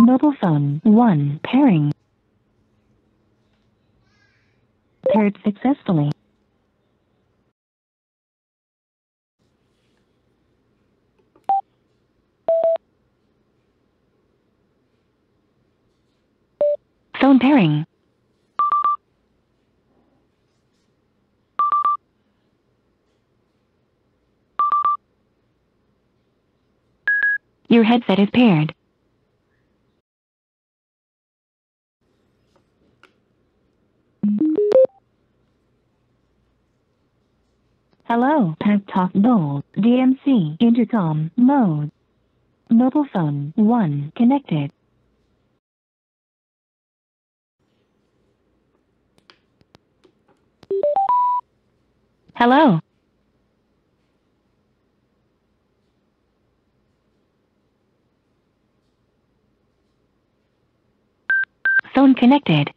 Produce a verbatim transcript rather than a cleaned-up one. Mobile phone one pairing. Paired successfully. Phone pairing. Your headset is paired. Hello, Pac-Talk Bold, D M C, intercom, mode. Mobile phone one connected. Hello. Phone connected.